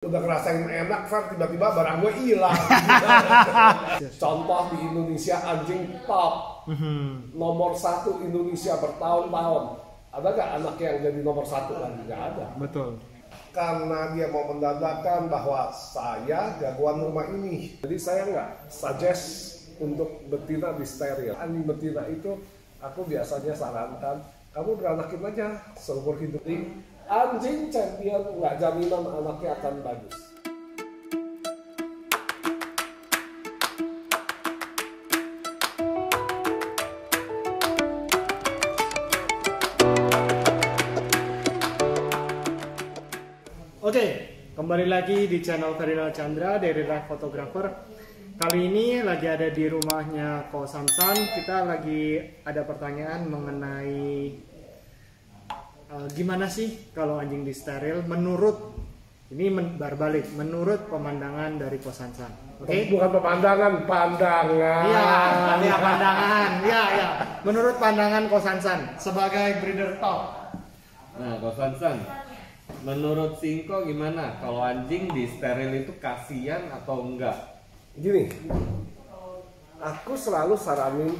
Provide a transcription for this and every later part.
Udah ngerasain enak, Fer, tiba-tiba barang gue hilang. Contoh di Indonesia anjing top nomor 1 Indonesia bertahun-tahun. Ada gak anak yang jadi nomor 1 lagi? Gak ada. Betul. Karena dia mau mendadakan bahwa saya jagoan rumah ini. Jadi saya nggak suggest untuk betina di steril. Anjing betina itu aku biasanya sarankan kamu beranakin aja seumur hidup ini. Anjing champion nggak jaminan anaknya akan bagus. Oke, kembali lagi di channel Ferdinal Chandra dari Life Photographer. Kali ini lagi ada di rumahnya Ko Samsan. Kita lagi ada pertanyaan mengenai gimana sih kalau anjing disteril menurut ini berbalik menurut pemandangan dari Ko Samsan. Oke? Bukan pemandangan, pandangan. Iya, ya, pandangan. Iya, ya. Menurut pandangan Ko Samsan sebagai breeder top. Nah, Ko Samsan, menurut Singko gimana kalau anjing disteril itu kasihan atau enggak? Gini. Aku selalu saranin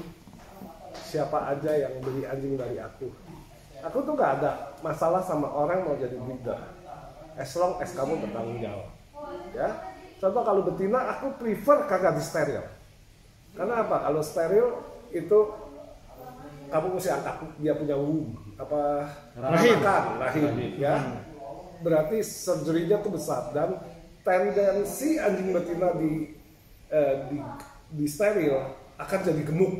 siapa aja yang beli anjing dari aku. Aku tuh gak ada masalah sama orang mau jadi breeder, as long as kamu bertanggung jawab. Ya, contoh kalau betina aku prefer kagak di steril. Karena apa? Kalau steril itu kamu mesti angkat dia punya womb apa rahim, ya. Berarti surgery-nya tuh besar dan tendensi anjing betina di steril akan jadi gemuk.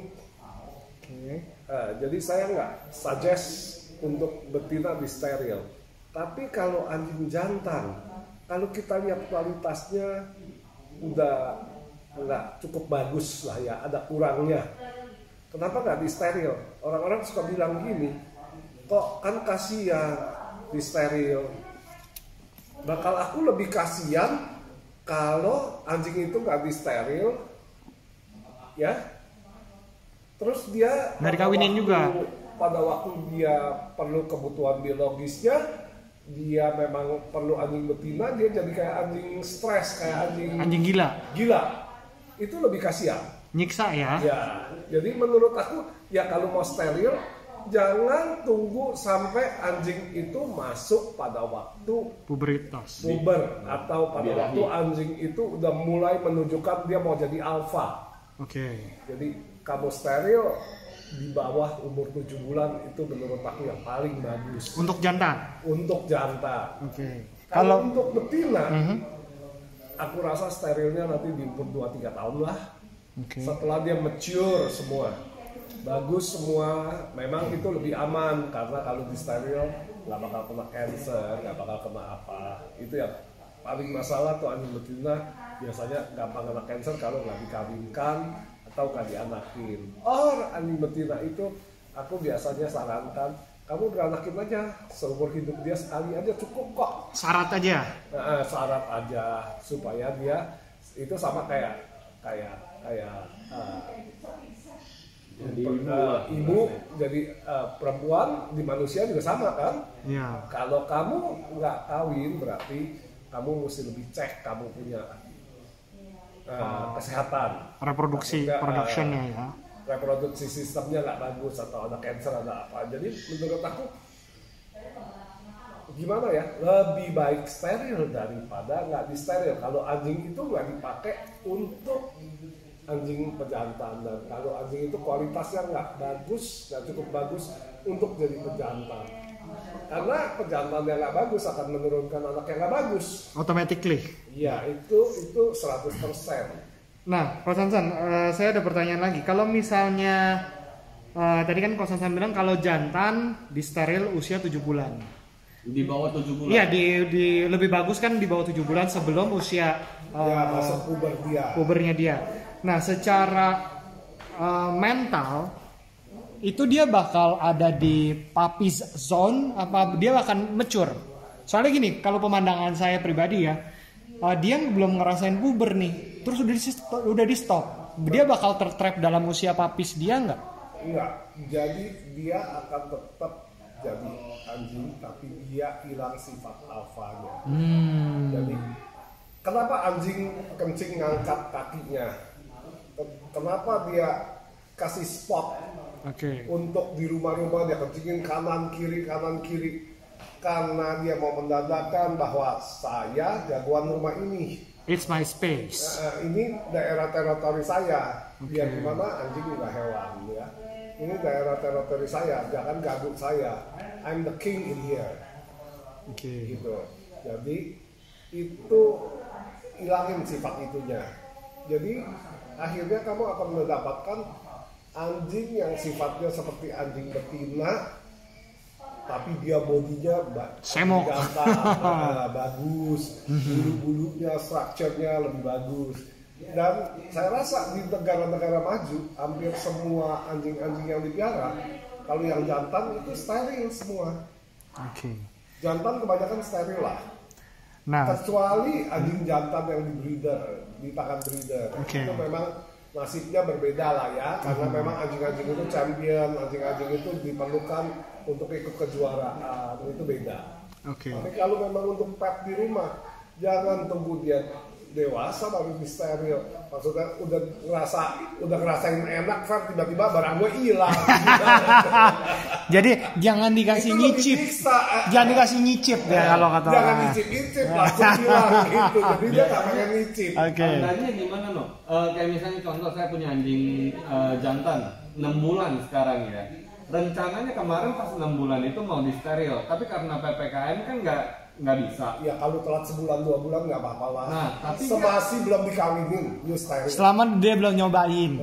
Jadi saya nggak suggest untuk betina di steril. Tapi kalau anjing jantan, kalau kita lihat kualitasnya udah nggak cukup bagus lah ya, ada kurangnya. Kenapa nggak di steril? Orang-orang suka bilang gini, kok kan kasihan di steril. Bakal aku lebih kasihan kalau anjing itu nggak di steril, ya. Terus dia nggak dikawinin juga. Pada waktu dia perlu kebutuhan biologisnya, dia memang perlu anjing betina, dia jadi kayak anjing stres, kayak anjing gila. Itu lebih kasihan, nyiksa ya. Ya, jadi menurut aku ya kalau mau steril jangan tunggu sampai anjing itu masuk pada waktu pubertas, atau pada waktu anjing itu udah mulai menunjukkan dia mau jadi alfa. Oke. Jadi kamu steril di bawah umur 7 bulan itu menurut aku yang paling bagus. Untuk jantan? Untuk jantan. Oke. Kalau untuk betina, aku rasa sterilnya nanti di umur 2-3 tahun lah. Okay. Setelah dia mature semua, bagus semua, memang itu lebih aman. Karena kalau di steril nggak bakal kena cancer, nggak bakal kena apa. Itu yang paling masalah tuh anjing betina biasanya gampang kena cancer kalau nggak dikawinkan atau nggak dianakin. Anjing betina itu aku biasanya sarankan kamu beranakin aja seumur hidup dia sekali aja cukup kok. Syarat aja. Syarat aja supaya dia itu sama kayak ibu jadi perempuan di manusia juga sama kan? Ya. Kalau kamu nggak kawin berarti kamu mesti lebih cek kamu punya kesehatan reproduksi productionnya ya, reproduksi sistemnya nggak bagus atau ada cancer ada apa. Jadi menurut aku gimana ya, lebih baik steril daripada nggak di steril. Kalau anjing itu nggak dipakai untuk anjing pejantan, dan kalau anjing itu kualitasnya nggak bagus, nggak cukup bagus untuk jadi pejantan. Karena pejantan yang nggak bagus akan menurunkan anak yang nggak bagus. Automatically. Iya, itu 100%. Nah, Ko Samsan, saya ada pertanyaan lagi. Kalau misalnya tadi kan Ko Samsan bilang kalau jantan disteril usia 7 bulan. Di bawah 7 bulan. Iya, di lebih bagus kan di bawah 7 bulan sebelum usia masa pubernya dia. Nah, secara mental itu dia bakal ada di puppies zone, apa dia akan mature? Soalnya gini, kalau pemandangan saya pribadi ya, dia belum ngerasain puber nih, terus udah di stop, dia bakal tertrap dalam usia puppies dia nggak? Nggak, jadi dia akan tetap jadi anjing, tapi dia hilang sifat alfanya. Jadi Kenapa anjing kencing ngangkat kakinya? Kenapa dia kasih spot untuk di rumah-rumah dia kencingin kanan kiri karena dia mau mendadakan bahwa saya jagoan rumah ini. It's my space. Ini daerah teritori saya. Ya gimana, anjing juga hewan ya. Ini daerah teritori saya, jangan ganggu saya. I'm the king in here. Gitu. Jadi itu hilangin sifat itunya. Jadi akhirnya kamu akan mendapatkan anjing yang sifatnya seperti anjing betina, tapi dia bodinya semok, bagus, bulu-bulunya, strukturnya lebih bagus. Dan saya rasa di negara-negara maju hampir semua anjing-anjing yang dipelihara, kalau yang jantan itu steril semua. Jantan kebanyakan steril lah. Nah, kecuali anjing jantan yang di breeder, di tangan breeder, itu memang nasibnya berbeda lah ya, karena memang anjing-anjing itu champion, anjing-anjing itu diperlukan untuk ikut kejuaraan, itu beda. Tapi kalau memang untuk pet di rumah, jangan tunggu dia dewasa baru di steril. Maksudnya udah ngerasain enak, tiba-tiba barang gue hilang. Jadi jangan dikasih nyicip, jangan dikasih nyicip ya kalau kata. Jangan nyicip-nyicip, langsung hilang gitu. Jadi dia nggak pengen nyicip. Tandanya gimana loh? Kayak misalnya contoh saya punya anjing jantan 6 bulan sekarang ya. Rencananya kemarin pas 6 bulan itu mau di steril, tapi karena PPKM kan nggak bisa. Ya kalau telat sebulan 2 bulan nggak apa-apa lah. Nah, tapi masih belum dikawinin, new steril. Selama dia belum nyobain.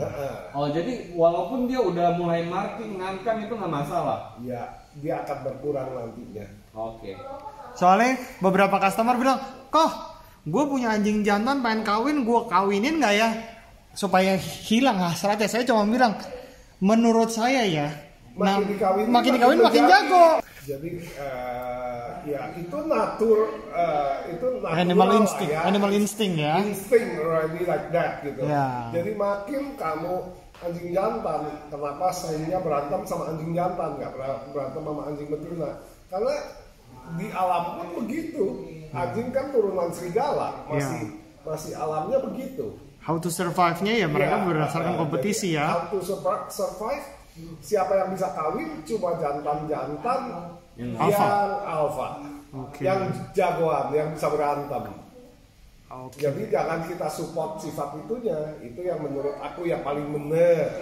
Oh jadi walaupun dia udah mulai marking ngankan itu nggak masalah. Ya dia akan berkurang nantinya. Soalnya beberapa customer bilang, "Kok gue punya anjing jantan pengen kawin, gue kawinin nggak ya supaya hilang hasratnya?" Saya cuma bilang, menurut saya ya. Makin dikawin makin jago. Jadi ya itu natur, animal instinct ya. Instinct already like that gitu. Jadi makin kamu anjing jantan, kenapa seringnya berantem sama anjing jantan, nggak berantem sama anjing betina? Karena di alam pun begitu. Anjing kan turunan serigala, masih alamnya begitu. How to survive-nya ya mereka berdasarkan kompetisi ya. How to survive. Siapa yang bisa kawin cuma jantan-jantan yang alfa, yang jagoan, yang bisa berantem. Jadi jangan kita support sifat itunya, itu yang menurut aku yang paling benar.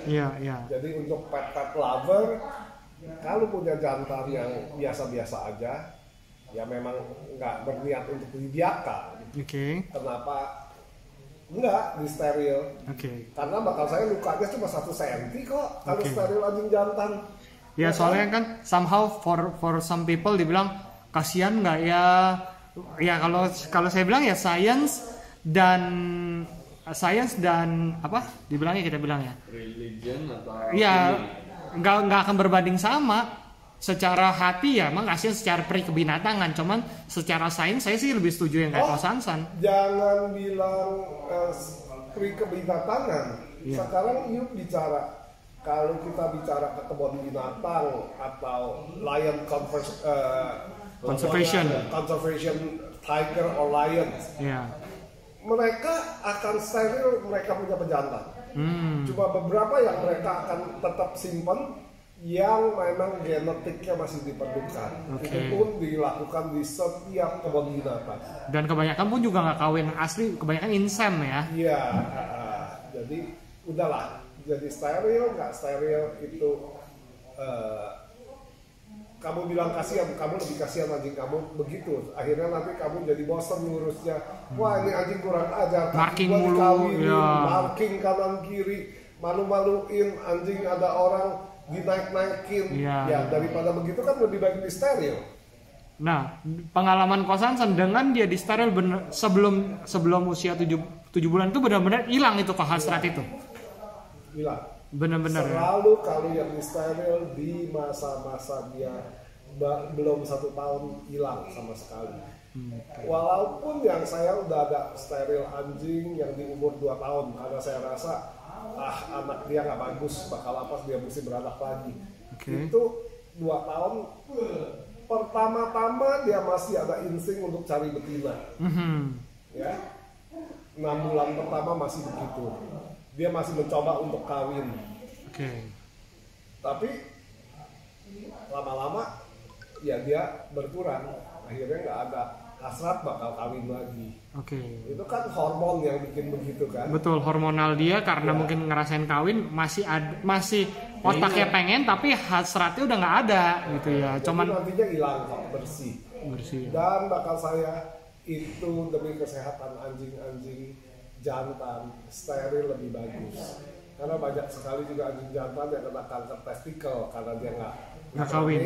Jadi untuk pet-pet lover, kalau punya jantan yang biasa-biasa aja, ya memang nggak berniat untuk dibiarkan. Kenapa? Enggak, di steril. Karena bakal saya lukanya cuma 1 cm kok kalau steril anjing jantan. Ya soalnya kan somehow for some people dibilang kasihan nggak ya? Ya kalau saya bilang ya science dan apa dibilangnya religion atau ya nggak akan berbanding sama. Secara hati ya emang kasihan secara perikebinatangan, cuman secara sains saya sih lebih setuju yang kayak Ko Samsan. Jangan bilang perikebinatangan. Sekarang yuk bicara, kalau kita bicara ke kebun binatang atau lion conservation tiger or lion, mereka akan steril, mereka punya pejantan. Cuma beberapa yang mereka akan tetap simpen, yang memang genetiknya masih diperlukan. Itu pun dilakukan di setiap kebun binatang. Dan kebanyakan pun juga nggak kawin asli, kebanyakan insem ya. Iya, jadi udahlah. Jadi steril nggak steril itu kamu bilang kasihan, kamu lebih kasihan anjing kamu begitu. Akhirnya nanti kamu jadi bosan ngurusnya. Wah ini anjing kurang ajar. Marking mulu, marking kanan kiri, malu-maluin anjing ada orang. Dinaik-naikin, ya daripada begitu kan lebih baik di steril. Nah, pengalaman Ko Samsan dengan dia di steril sebelum usia 7 bulan itu benar-benar hilang itu hasrat itu. Hilang. Benar-benar. Selalu kalau yang di steril di masa-masa dia belum 1 tahun hilang sama sekali. Walaupun yang saya udah ada steril anjing yang di umur 2 tahun karena saya rasa anak dia nggak bagus, bakal apa dia mesti beranak lagi. Itu 2 tahun pertama-tama dia masih ada insting untuk cari betina. Ya 6 bulan pertama masih begitu, dia masih mencoba untuk kawin. Okay. Tapi lama-lama ya dia berkurang, akhirnya nggak ada hasrat bakal kawin lagi. Oke. Okay. Itu kan hormon yang bikin begitu kan? Betul, hormonal dia karena ya, mungkin ngerasain kawin masih masih otaknya pengen tapi hasratnya udah nggak ada gitu ya. Jadi cuman nantinya hilang kok, bersih. Dan bakal saya itu demi kesehatan anjing-anjing jantan steril lebih bagus. Karena banyak sekali juga anjing jantan yang kena kanker testikel karena dia nggak kawin.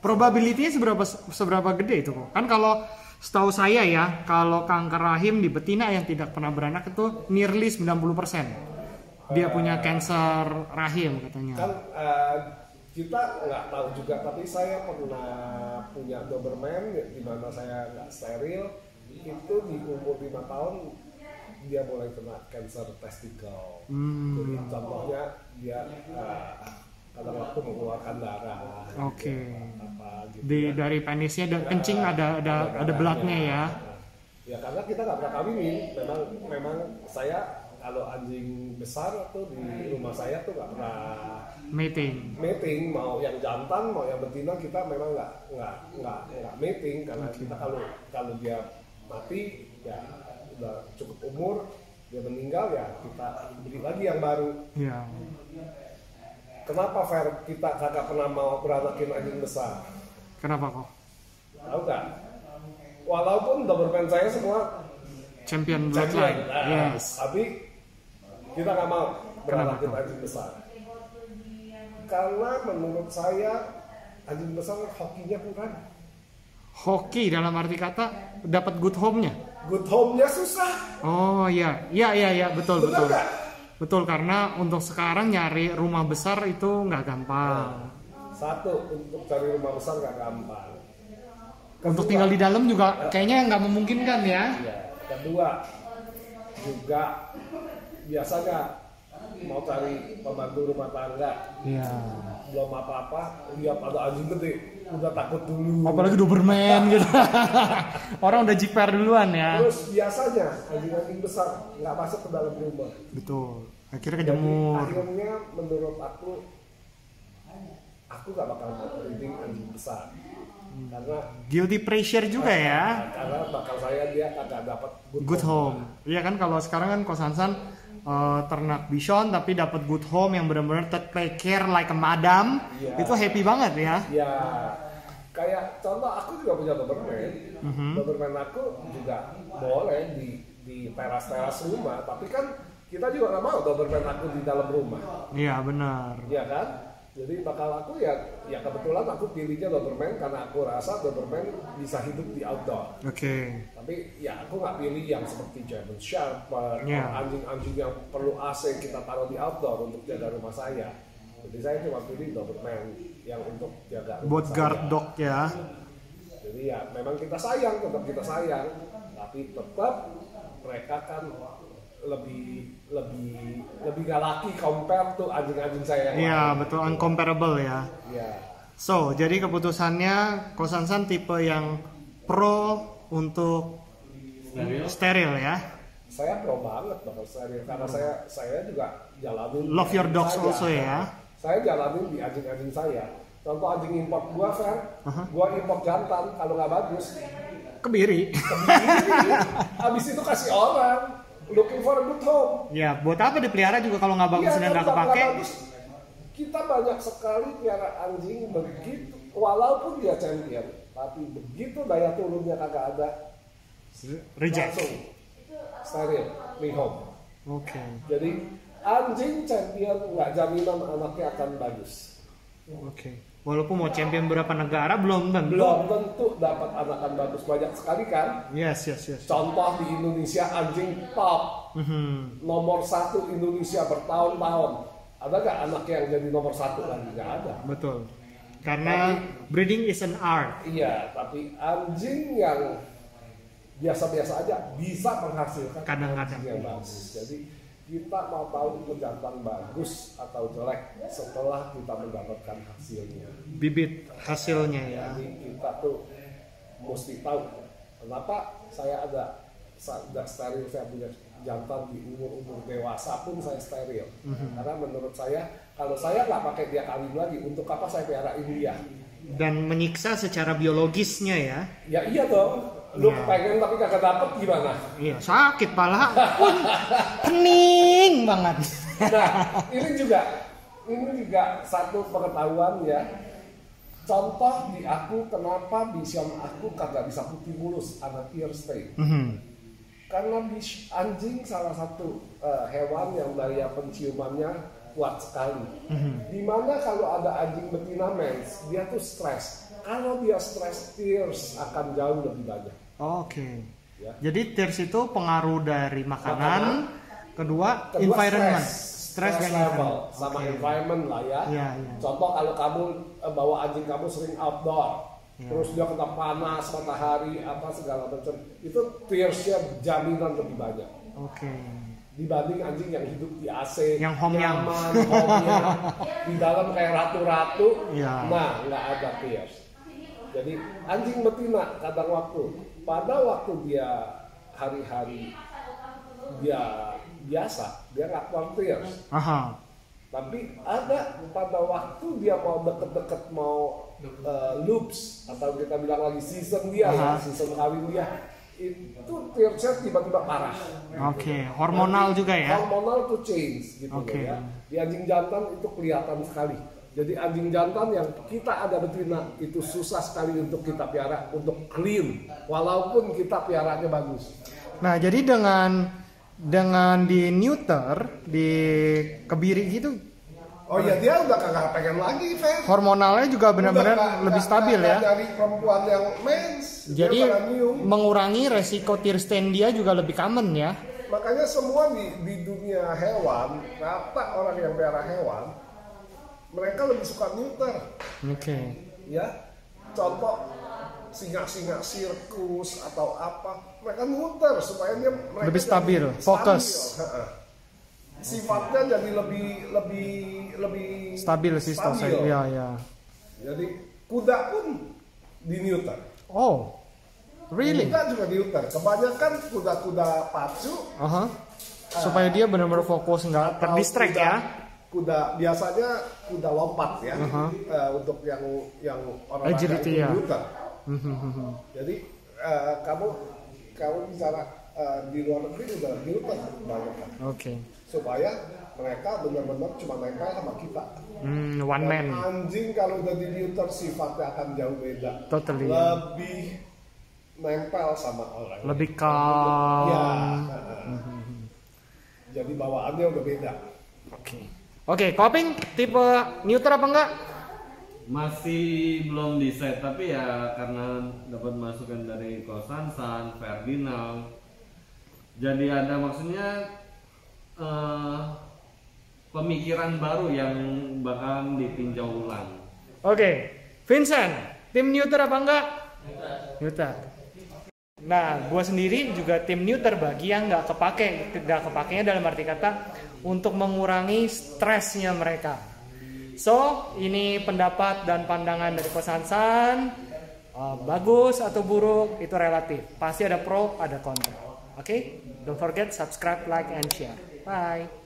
Probability-nya seberapa gede itu kok? Kan kalau setahu saya ya, kalau kanker rahim di betina yang tidak pernah beranak itu nearly 90% dia punya kanker rahim katanya. Kan kita nggak tahu juga, tapi saya pernah punya Doberman di mana saya nggak steril, itu di umur 5 tahun dia mulai kena kanker testikel. Jadi contohnya dia ada waktu mengeluarkan darah. Oke. Okay. Gitu, dari penisnya dan kencing ada belatnya ya. Ya karena kita nggak pernah kawinin, memang saya kalau anjing besar tuh di rumah saya tuh nggak pernah mating, mau yang jantan mau yang betina kita memang nggak mating karena kita kalau dia mati ya udah cukup umur, dia meninggal ya kita beli lagi yang baru. Ya. Kenapa Fer kita kagak pernah mau beranakin anjing besar? Kenapa kok? Tahu nggak? Walaupun Doberman saya semua champion. Yes. Tapi kita nggak mau beranakin anjing besar. Karena menurut saya anjing besar hokinya kurang. Hoki dalam arti kata dapat good home-nya. Good home-nya susah. Oh iya, betul. Gak? Betul, karena untuk sekarang nyari rumah besar itu nggak gampang. Satu, untuk cari rumah besar nggak gampang. Kedua, untuk tinggal di dalam juga kayaknya nggak memungkinkan ya. Iya. Kedua, juga biasanya mau cari pembantu rumah tangga. Iya. Belum apa-apa, lihat ada anjing gede, udah takut dulu. Apalagi Doberman gitu. Orang udah jiper duluan ya. Terus biasanya anjing-anjing besar nggak masuk ke dalam rumah. Betul. Akhirnya kejemur. Akhirnya menurut aku nggak bakal berhenti anjing besar. Karena guilty pressure juga ya. Karena bakal saya dia kagak dapat good home. Iya kan kalau sekarang kan Ko Samsan ternak Bichon tapi dapat good home yang benar-benar take care like a madam, yeah. Itu happy banget ya. Iya. Yeah. Kayak contoh aku juga punya Doberman. Doberman aku juga boleh di teras-teras rumah, tapi kan kita juga nggak mau Doberman aku di dalam rumah. Iya, benar. Iya kan? Jadi bakal aku ya kebetulan aku pilihnya Doberman karena aku rasa Doberman bisa hidup di outdoor. Oke. Okay. Tapi ya aku nggak pilih yang seperti German Shepherd, anjing-anjing yang perlu AC kita taruh di outdoor untuk jaga rumah saya. Jadi saya cuma pilih Doberman yang untuk jaga rumah saya. Buat guard dog ya. Jadi ya memang tetap kita sayang, tapi tetap mereka kan lebih gak laki compare tuh anjing-anjing saya. Iya, betul, uncomparable ya. Iya. So, jadi keputusannya Ko Samsan tipe yang pro untuk steril ya. Saya pro banget bakal steril karena saya juga jalanin love your dogs saya. Also ya. Saya jalanin di anjing-anjing saya. Contoh anjing import gua Fer, gua import jantan kalau nggak bagus kebiri. Habis itu kasih orang. Looking for a good home. Ya, buat apa dipelihara juga kalau nggak bagus dan nggak kepake? Kita banyak sekali pelihara anjing begitu, walaupun dia champion, tapi begitu daya turunnya kagak ada, reject, steril, leave home. Oke. Okay. Jadi anjing champion nggak jaminan anaknya akan bagus. Oke. Okay. Walaupun mau champion berapa negara belum tentu dapat anakan bagus, banyak sekali kan? Yes. Contoh di Indonesia anjing top nomor 1 Indonesia bertahun-tahun, ada nggak anak yang jadi nomor 1 lagi? Nggak ada. Betul. Karena breeding is an art. Iya, tapi anjing yang biasa-biasa aja bisa menghasilkan kadang-kadang yang bagus. Jadi kita mau tahu itu jantan bagus atau jelek setelah kita mendapatkan hasilnya. Bibit hasilnya ya. Jadi kita tuh mesti tahu. Kenapa saya ada sudah steril, saya punya jantan di umur-umur dewasa pun saya steril. Karena menurut saya, kalau saya nggak pakai dia kawin lagi, untuk apa saya peliharain dia? Dan menyiksa secara biologisnya ya? Ya iya dong. Lu pengen tapi kagak dapet gimana? Iya, sakit pala pun pening banget. Nah, ini juga satu pengetahuan ya. Contoh di aku, kenapa Bichon aku kagak bisa putih mulus, anak ear stay. Karena anjing salah satu hewan yang daya penciumannya kuat sekali. Dimana kalau ada anjing betina mens, dia tuh stres. Kalau dia stres, tears akan jauh lebih banyak. Oke. Ya. Jadi tears itu pengaruh dari makanan. kedua environment, stress dan level, sama environment lah ya. Contoh kalau kamu bawa anjing kamu sering outdoor, terus dia kena panas, matahari, apa segala macam, itu tearsnya jaminan lebih banyak. Dibanding anjing yang hidup di AC, yang nyaman, di dalam kayak ratu-ratu, nah nggak ada tears. Jadi anjing betina kadang pada waktu dia hari-hari dia biasa, dia nggak keluar tears. Tapi ada pada waktu dia mau deket-deket mau loops, atau kita bilang lagi season dia, season kawin dia, itu tearsnya tiba-tiba parah. Hormonal. Jadi, juga ya? Hormonal to change gitu ya. Di anjing jantan itu kelihatan sekali. Jadi anjing jantan yang kita ada betina itu susah sekali untuk kita piara, untuk clean, walaupun kita piaranya bagus. Nah jadi dengan di neuter, di kebiri gitu. Oh iya, dia udah kagak pengen lagi, Fer. Hormonalnya juga benar-benar lebih stabil ya. Dari perempuan yang mens. Jadi mengurangi resiko tear stain dia juga lebih common ya. Makanya semua di dunia hewan, rata orang yang pelihara hewan, mereka lebih suka neuter. Ya, contoh singa-singa sirkus atau apa, mereka neuter supaya dia lebih stabil, fokus. Sifatnya jadi lebih stabil sih stabil. Ya. Jadi kuda pun di neuter. Oh, really? Kuda juga di neuter. Kebanyakan kuda-kuda pacu. Supaya dia benar-benar fokus, nggak terdistract ya. Kuda biasanya kuda lompat ya. Untuk yang orang agility ya. Jadi kamu bicara di luar negeri juga neuter banyak kan. Supaya mereka benar-benar cuma nempel sama kita. One man. Anjing kalau udah di neuter sifatnya akan jauh beda. Totally. Lebih nempel sama orang. Lebih calm. Ya. Jadi bawaannya udah beda. Oke, Koping tipe neuter apa enggak? Masih belum di set, tapi ya karena dapat masukan dari Ko Samsan, Ferdinal, jadi ada maksudnya pemikiran baru yang bakal ditinjau ulang. Vincent, tim neuter apa enggak? Neuter. Nah, gue sendiri juga tim neuter bagi yang nggak kepake. Nggak kepakainya dalam arti kata untuk mengurangi stresnya mereka. So, ini pendapat dan pandangan dari Ko Samsan. Bagus atau buruk itu relatif. Pasti ada pro, ada kontra. Don't forget subscribe, like, and share. Bye.